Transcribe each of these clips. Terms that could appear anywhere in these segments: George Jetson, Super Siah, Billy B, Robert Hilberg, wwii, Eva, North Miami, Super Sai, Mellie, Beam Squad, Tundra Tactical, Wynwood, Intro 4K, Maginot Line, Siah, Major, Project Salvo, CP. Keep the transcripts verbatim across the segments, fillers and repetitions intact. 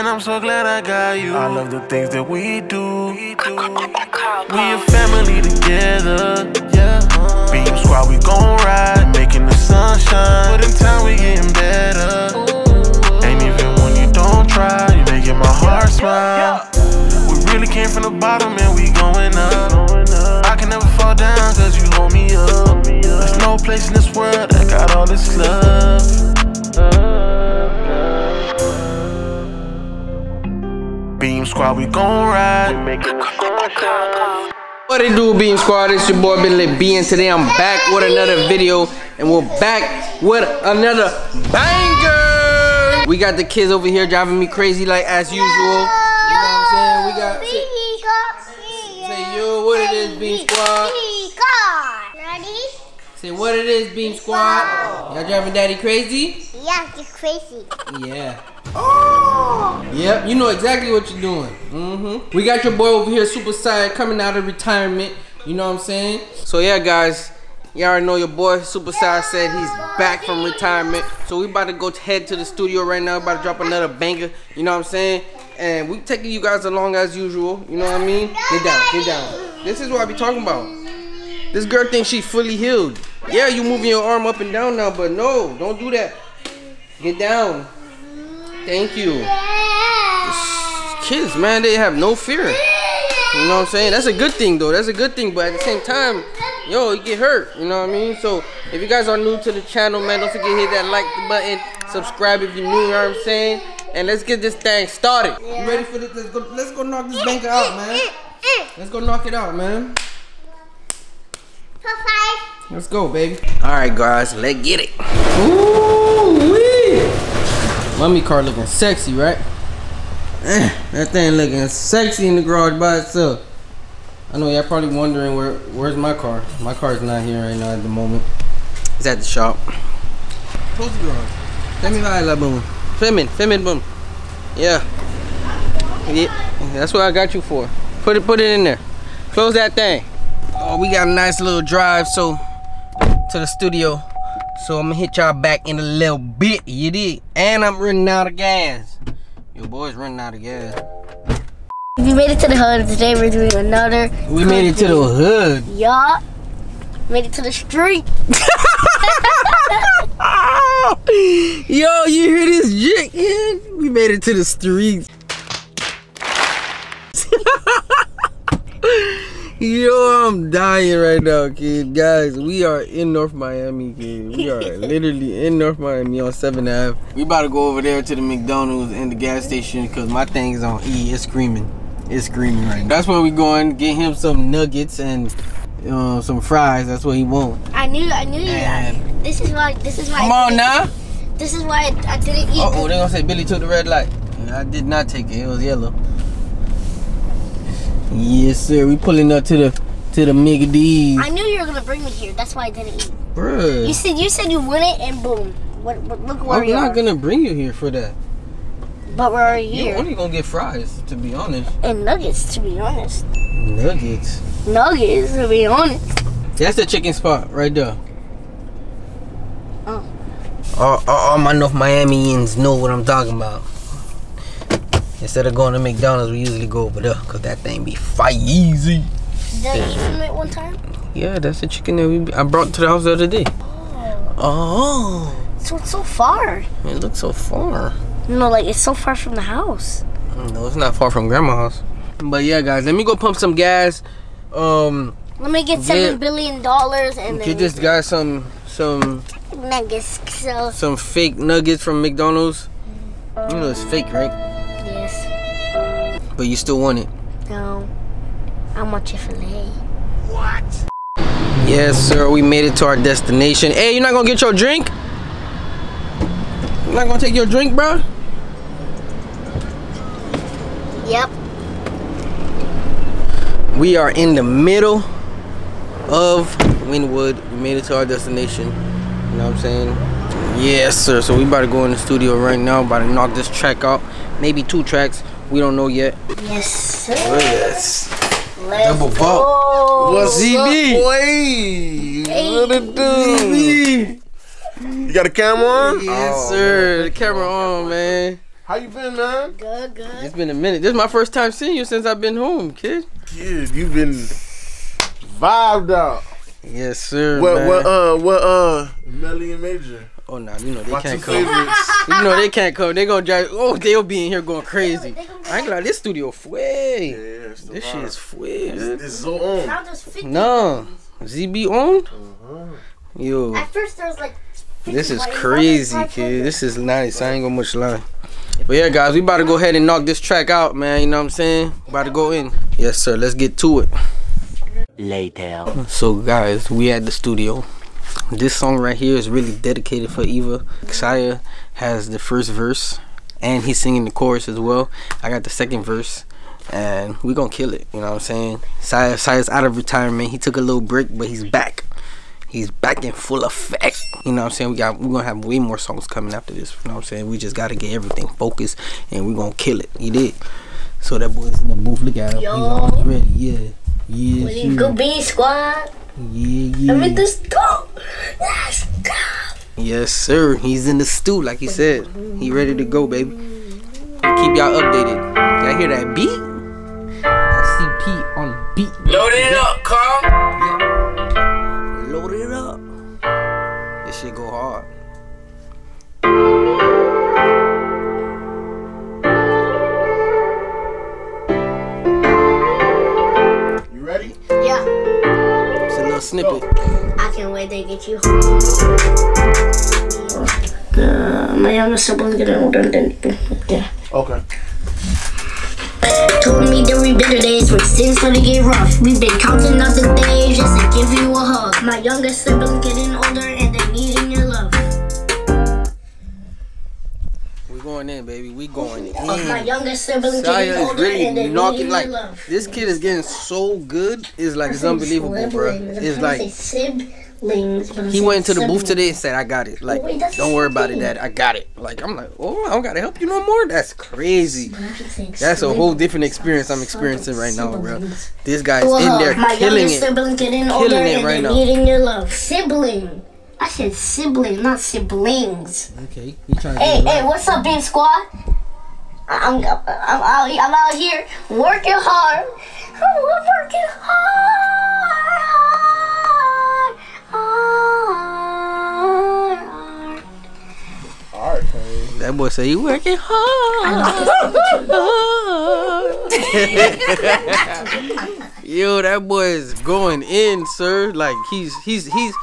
and I'm so glad I got you. I love the things that we do. We a family together, yeah. Beam Squad, we gon' ride, making the sunshine. But in time we getting better. And even when you don't try, you making my heart smile. We really came from the bottom and we going up. I can never fall down cause you hold me up. There's no place in this world that got all this love. Beam Squad, we gon' ride. Make it. What it do, Beam Squad? It's your boy Billy B, and today I'm back with another video, and we're back with another banger. We got the kids over here driving me crazy, like as usual. You know what I'm saying? We got. Say, say yo, what it is, Beam Squad? Ready? Say what it is, Beam Squad? Y'all driving Daddy crazy? Yeah, you're crazy. Yeah. Oh! Yep, you know exactly what you're doing. Mm-hmm. We got your boy over here, Super Sai, coming out of retirement. You know what I'm saying? So yeah, guys, y'all already know your boy Super Sai said he's back from retirement. So we about to go head to the studio right now. About to drop another banger. You know what I'm saying? And we taking you guys along as usual. You know what I mean? Get down, get down. This is what I be talking about. This girl thinks she fully healed. Yeah, you moving your arm up and down now, but no, don't do that. Get down. Thank you. Yeah. Kids, man, they have no fear. You know what I'm saying? That's a good thing, though. That's a good thing. But at the same time, yo, you get hurt. You know what I mean? So if you guys are new to the channel, man, don't forget to hit that like button. Subscribe if you're new. You know what I'm saying? And let's get this thing started. Yeah. You ready for this? Let's go, let's go knock this banker out, man. Let's go knock it out, man. Let's go, baby. All right, guys, let's get it. Ooh, wee. Mummy car looking sexy, right? Eh, that thing looking sexy in the garage by itself. I know y'all probably wondering where where's my car. My car's not here right now at the moment. It's at the shop. Close the garage. Let me buy a boom. Femin, femin boom. Yeah. Yeah. That's what I got you for. Put it put it in there. Close that thing. Oh, we got a nice little drive so to the studio. So I'm gonna hit y'all back in a little bit, you dig? And I'm running out of gas. Your boy's running out of gas. We made it to the hood. Today we're doing another. We made it to the hood. Y'all made it to the street. Yo, you hear this jig? Yeah, we made it to the streets. Yo, I'm dying right now, kid. Guys, we are in North Miami, kid. We are literally in North Miami on seven Ave. We about to go over there to the McDonald's and the gas station because my thing is on E. It's screaming. It's screaming right now. That's where we going. Get him some nuggets and uh, some fries. That's what he wants. I knew, I knew you. This is why. This is why. Come on now. This is why I didn't eat. Uh oh, they're gonna say Billy took the red light. I did not take it. It was yellow. Yes, sir. We pulling up to the to the McD's. I knew you were gonna bring me here. That's why I didn't eat. Bruh. You said you said you wouldn't, and boom. What? What look where I'm you are. I'm not gonna bring you here for that. But we're already here. You're only gonna get fries, to be honest. And nuggets, to be honest. Nuggets. Nuggets, to be honest. That's the chicken spot right there. Oh. All, all, all my North Miamians know what I'm talking about. Instead of going to McDonald's, we usually go over there because that thing be fire easy. Did I eat from it one time? Yeah, that's the chicken that we I brought to the house the other day. Oh. Oh. So it's so far. It looks so far. No, like it's so far from the house. No, it's not far from Grandma's house. But yeah, guys, let me go pump some gas. Um. Let me get seven get, billion dollars and get then this guy some some nuggets. So. Some fake nuggets from McDonald's. You know it's fake, right? Yes. But you still want it? No. I want your filet. What? Yes, sir. We made it to our destination. Hey, you're not gonna get your drink? You're not gonna take your drink, bro? Yep. We are in the middle of Wynwood. We made it to our destination. You know what I'm saying? Yes, sir. So we about to go in the studio right now. About to knock this track out. Maybe two tracks. We don't know yet. Yes, sir. Yes. Let's double bump. What's Z B? What it do? You got a camera on? Yes, sir. The camera on, man. How you been, man? Good, good. It's been a minute. This is my first time seeing you since I've been home, kid. Kid, you've been vibed out. Yes, sir. What, man. what, uh, what, uh, Mellie and Major. Oh, no, nah, you know they my can't come. You know they can't come. They gonna drive. Oh, they'll be in here going crazy. I ain't like this studio fue. Yeah, this vibe. Shit is fue. It's, it's so on. No, Z B on. Uh-huh. Yo. At first there was like. This is crazy, kid. This is nice. I ain't gonna much lie. But yeah, guys, we about to go ahead and knock this track out, man. You know what I'm saying? About to go in. Yes, sir. Let's get to it. Later. So, guys, we at the studio. This song right here is really dedicated for Eva. Siah has the first verse, and he's singing the chorus as well. I got the second verse, and we gonna kill it. You know what I'm saying? Siah, Siah's out of retirement. He took a little break, but he's back. He's back in full effect. You know what I'm saying? We got, we're gonna have way more songs coming after this. You know what I'm saying? We just gotta get everything focused and we're gonna kill it. You did. So that boy's in the booth. Look at him. Yo. He's always ready. Yeah. Yeah. Well, you go Beam Squad. Yeah, yeah. I'm in the stool. Let's go. Yes, sir. He's in the stool, like he said. He ready to go, baby. Keep y'all updated. Y'all hear that beat? That C P on the beat. Load it up, Carl. Yeah. Load it up. This shit go hard. You ready? Yeah. It's a little snippet. I can't wait to get you home. My youngest siblings get older than yeah. Okay. Told me that we better days when things started to get rough. We've been counting up the days just to give you a hug. My youngest siblings getting older and they're needing your love. We going in, baby. We going in. My youngest siblings getting older really and they're needing your like, love. This kid is getting so good. It's like, it's unbelievable, siblings, bro. It's like siblings. He went to the siblings. booth today and said, I got it. Like, Wait, don't worry about it, Dad. I got it. Like, I'm like, oh, I don't got to help you no more? That's crazy. That's a whole different experience I'm experiencing right now, bro. This guy's in there killing it. Killing it right now. Needing your love. Sibling. I said sibling, not siblings. Okay. Hey, hey, what's up, Beam Squad? I'm, I'm, out, I'm out here working hard. I'm working hard. hard, hard. All right, hey. That boy said, you working hard. Yo, that boy is going in, sir. Like, he's, he's, he's.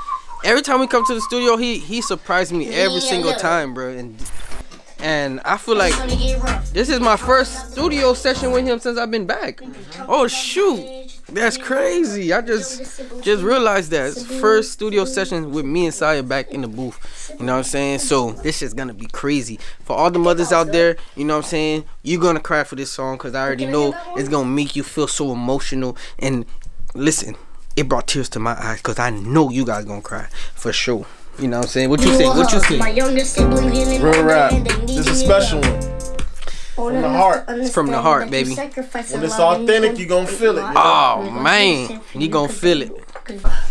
Every time we come to the studio, he he surprised me every single time, bro. And and I feel like this is my first studio session with him since I've been back. Oh shoot, that's crazy! I just just realized that it's first studio session with me and Siah back in the booth. You know what I'm saying? So this shit's gonna be crazy for all the mothers out there. You know what I'm saying? You're gonna cry for this song because I already know it's gonna make you feel so emotional. And listen. It brought tears to my eyes because I know you guys gonna cry for sure. You know what I'm saying? What you say? What you say? My youngest sibling in real rap. This is a special one. From the heart. It's from the heart, baby. When it's authentic, you gonna feel it. Oh man, you gonna feel it.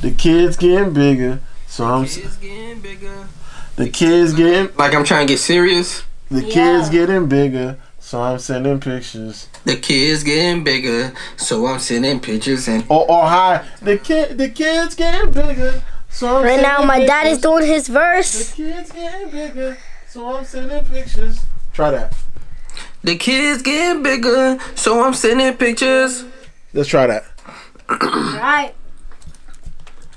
The kids getting bigger, so I'm. The kids getting bigger. The kids getting. Like I'm trying to get serious. The kids getting bigger. So I'm sending pictures. The kids getting bigger, so I'm sending pictures and oh, oh hi. The kid, the kids getting bigger. So I'm right now, my pictures. Dad is doing his verse. The kids getting bigger, so I'm sending pictures. Try that. The kids getting bigger, so I'm sending pictures. Let's try that. All right.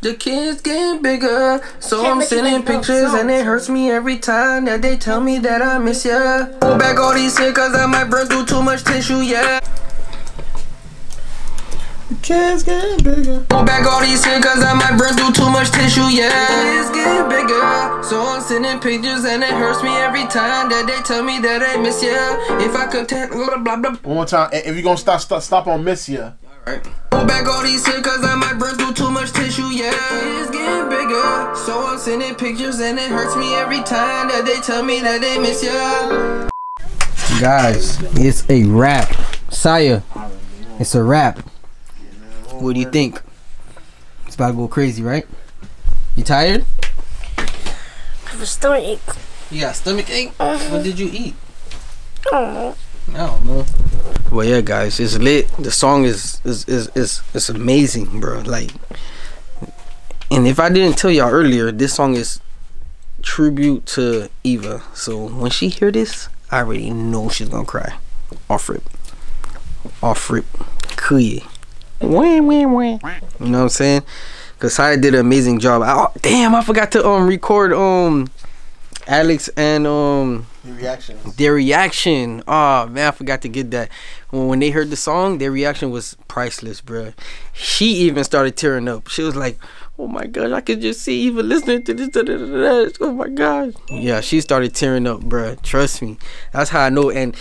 The kids getting bigger, so I'm sending pictures and it hurts me every time that they tell me that I miss ya. Pull back all these shit cause I might burn through too much tissue, yeah. The kids getting bigger. Pull back all these shit cause I might burn through too much tissue, yeah. The kids getting bigger, so I'm sending pictures and it hurts me every time that they tell me that I miss ya. If I could take blah blah blah. One more time, if you're gonna stop, stop, stop on miss ya. Alright. Pull back all these shit cause I might burn through too much tissue, yeah. It's getting bigger, so I'm sending pictures and it hurts me every time that they tell me that they miss ya. Guys, it's a wrap. Siah, it's a wrap. What do you think? It's about to go crazy, right? You tired? I have a stomach ache. You got a stomach ache? Uh-huh. What did you eat? I don't know. Well, yeah, guys, it's lit. The song is is is is it's amazing, bro. Like, and if I didn't tell y'all earlier, this song is tribute to Eva. So when she hear this, I already know she's gonna cry. Off rip, off rip, kuye. Wah, wah, wah. You know what I'm saying? Cause Siah did an amazing job. I, oh, damn, I forgot to um record um Alex and um the reactions. Their reaction. Oh man, I forgot to get that. When, when they heard the song, their reaction was priceless, bro. She even started tearing up. She was like, "Oh my gosh, I could just see Eva listening to this." Da, da, da, da. Oh my gosh. Yeah, she started tearing up, bro. Trust me, that's how I know. And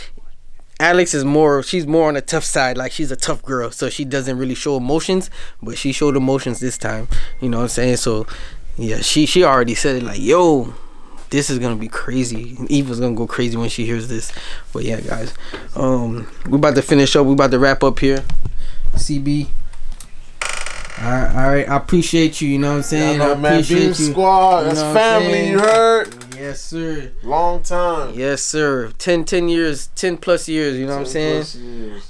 Alex is more, she's more on the tough side. Like, she's a tough girl, so she doesn't really show emotions, but she showed emotions this time. You know what I'm saying? So yeah, she she already said it like, yo, this is gonna be crazy. Eva's gonna go crazy when she hears this. But yeah, guys, um we're about to finish up. We're about to wrap up here. C B, alright, alright, I appreciate you. You know what I'm saying? Yeah, no, man, I appreciate Beam Squad, you. That's family, you heard? Yes, sir. Long time. Yes, sir. ten, ten years, ten plus years, you know what I'm saying?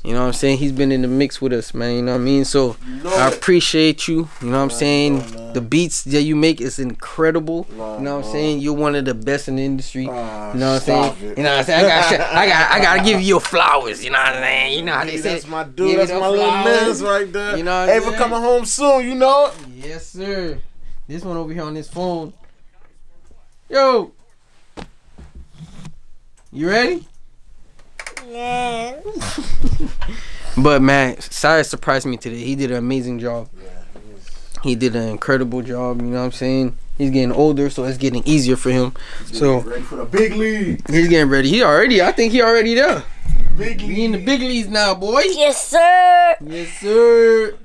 You know what I'm saying? He's been in the mix with us, man, you know what I mean? So, no. I appreciate you, you know what I'm saying? No, no. The beats that you make is incredible, no, you know what I'm no. saying? You're one of the best in the industry, uh, you know what I'm saying? It. You know what I'm saying? I gotta, I gotta, I gotta give you your flowers, you know what I'm saying? You know how they say. That's my dude, give that's my little man right there. You know what I'm saying? Ava coming home soon, you know? Yes, sir. This one over here on this phone. Yo! You ready? Yeah. But man, Siah surprised me today. He did an amazing job. Yeah, he, was... he did an incredible job. You know what I'm saying? He's getting older, so it's getting easier for him. He's so ready for the big league. He's getting ready. He already. I think he already there. Big league. He in the big leagues now, boy. Yes, sir. Yes, sir.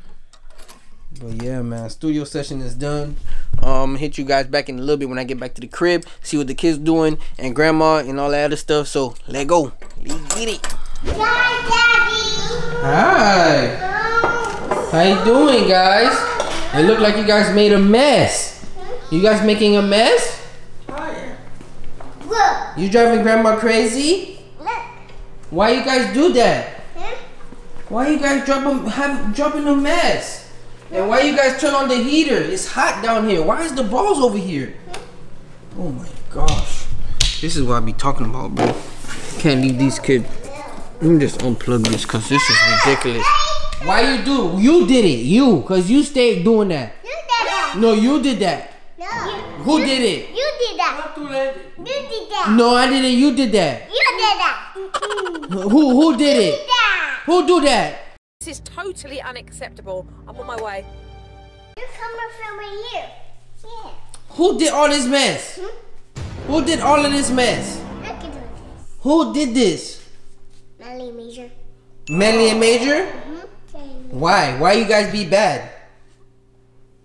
But yeah, man, studio session is done. Um, hit you guys back in a little bit when I get back to the crib, see what the kids doing and grandma and all that other stuff. So let go, let's get it. Hi, Daddy. Hi. How you doing, guys? It looked like you guys made a mess. You guys making a mess? Look. You driving grandma crazy? Look. Why you guys do that? Why you guys dropping have dropping a mess? And why you guys turn on the heater? It's hot down here. Why is the balls over here? Oh my gosh. This is what I be talking about, bro. Can't leave these kids. Let me just unplug this because this is ridiculous. Why you do? You did it. You. Because you stayed doing that. You did that. No, you did that. No. Who you, did it? You did that. You did that. No, I didn't. You did that. You did that. Mm-mm. Who, who did it? You did that. Who do that? This is totally unacceptable. I'm on my way. You're coming from right here. Yeah. Who did all this mess? Hmm? Who did all of this mess? I can do this. Who did this? Mellie and Major. Mellie and Major? Mm-hmm. Why? Why you guys be bad?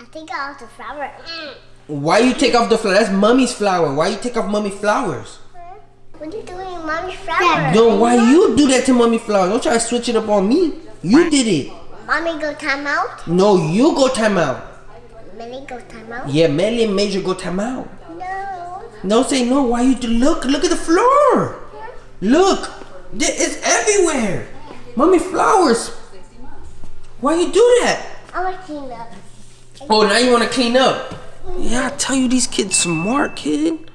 I take off the flower. Mm. Why you take off the flower? That's mommy's flower. Why you take off mommy's flowers? Huh? What are you doing to mommy's flowers? No, why you do that to mommy's flowers? Don't try to switch it up on me. You did it. Mommy go time out? No, you go time out. Mellie go time out? Yeah, Mellie and Major go time out. No. No, say no. Why you do? Look, look at the floor. Yeah. Look, it's everywhere. Mommy flowers. Why you do that? I want to clean up. Oh, now you want to clean up? Yeah, I tell you, these kids smart, kid.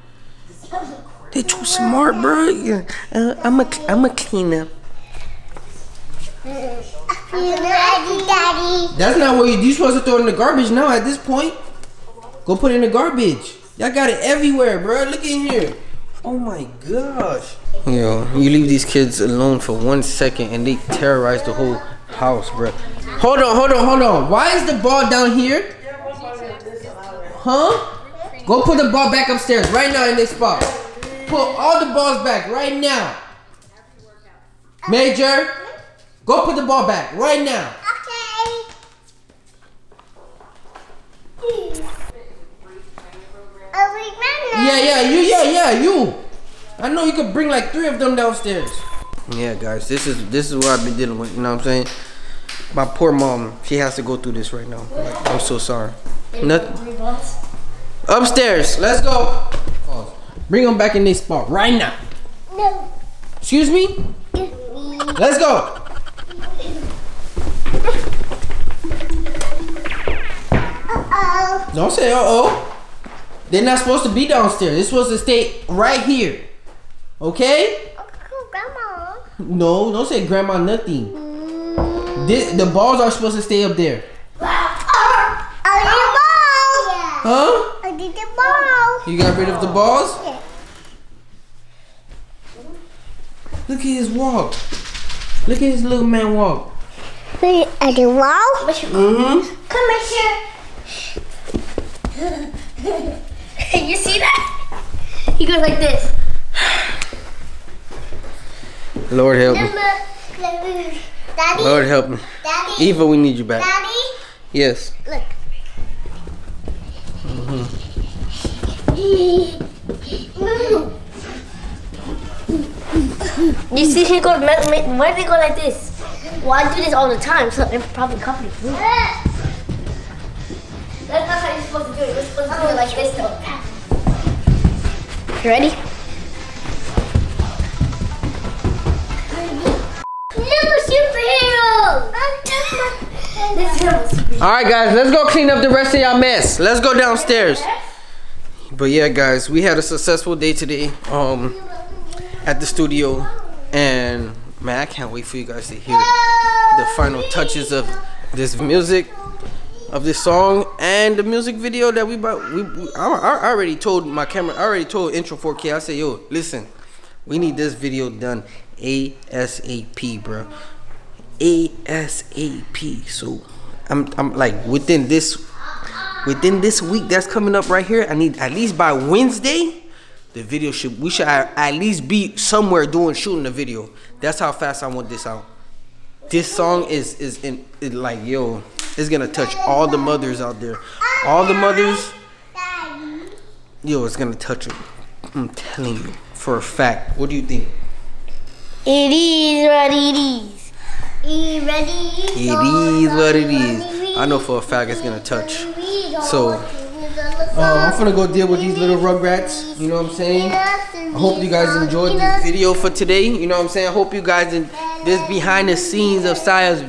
They too smart, bro. Yeah. Uh, I'm a, I'm a clean up. Daddy, daddy. That's not what you do. You're supposed to throw it in the garbage now at this point. Go put it in the garbage. Y'all got it everywhere, bro. Look in here. Oh my gosh. Yo, you leave these kids alone for one second and they terrorize the whole house, bro. Hold on, hold on, hold on. Why is the ball down here? Huh? Go put the ball back upstairs right now in this spot. Put all the balls back right now. Major. Go put the ball back right now. Okay. Yeah, yeah, you, yeah, yeah, you. I know you could bring like three of them downstairs. Yeah, guys, this is this is what I've been dealing with. You know what I'm saying? My poor mom, she has to go through this right now. Like, I'm so sorry. Nothing. Upstairs. Let's go. Bring them back in this spot right now. No. Excuse me? Let's go. Uh-oh. Don't say uh-oh. They're not supposed to be downstairs. They're supposed to stay right here. Okay? Grandma. No, don't say grandma nothing. Mm. This, the balls are supposed to stay up there. Huh? I did the ball. You got rid of the balls? Yeah. Look at his walk. Look at his little man walk. Wait, I did walk? Mm-hmm. Come here. You see that? He goes like this. Lord help me. Daddy. Lord help me. Daddy. Eva, we need you back. Daddy? Yes. Look. You see, he go. Why do they go like this? Well, I do this all the time, so they're probably copying. That's not how you're supposed to do it. You're supposed to do it like this, though. You ready? New superhero. All right, guys, let's go clean up the rest of y'all mess. Let's go downstairs. But yeah, guys, we had a successful day today um, at the studio, and man, I can't wait for you guys to hear the final touches of this music, of this song, and the music video that we. we, we I, I already told my camera. I already told Intro four K. I said, yo, listen, we need this video done ASAP, bro, ASAP. So I'm, I'm like within this. Within this week that's coming up right here, I need at least by Wednesday, the video should, we should at least be somewhere doing, shooting the video. That's how fast I want this out. This song is, is in, it like, yo, it's gonna touch all the mothers out there. All the mothers, yo, it's gonna touch them. I'm telling you, for a fact. What do you think? It is what it is. It is what it is. I know for a fact it's gonna touch. So, uh, I'm gonna go deal with these little rugrats, you know what I'm saying? I hope you guys enjoyed this video for today, you know what I'm saying? I hope you guys, in this behind the scenes of Siah's,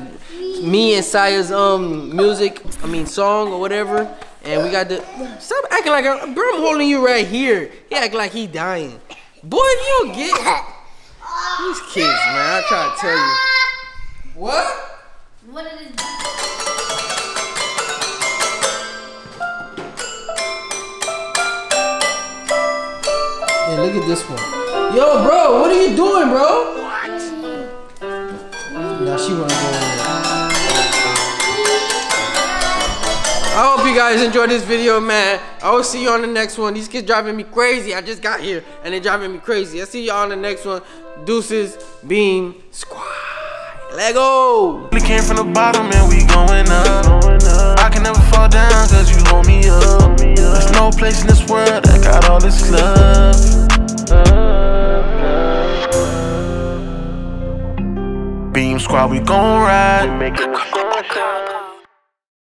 me and Siah's um, music, I mean song or whatever. And we got the, stop acting like, I'm, bro, I'm holding you right here. He act like he dying. Boy, you don't get these kids, man, I try to tell you. What? What it is? Hey, look at this one. Yo, bro, what are you doing, bro? What? Now she wanna go in there. I hope you guys enjoyed this video, man. I will see you on the next one. These kids driving me crazy. I just got here and they're driving me crazy. I'll see y'all on the next one. Deuces, Beam Squad. Let go. We came from the bottom and we going up. I can never fall down cause you hold me up. There's no place in this world that got all this love. Beam Squad, we gon' ride.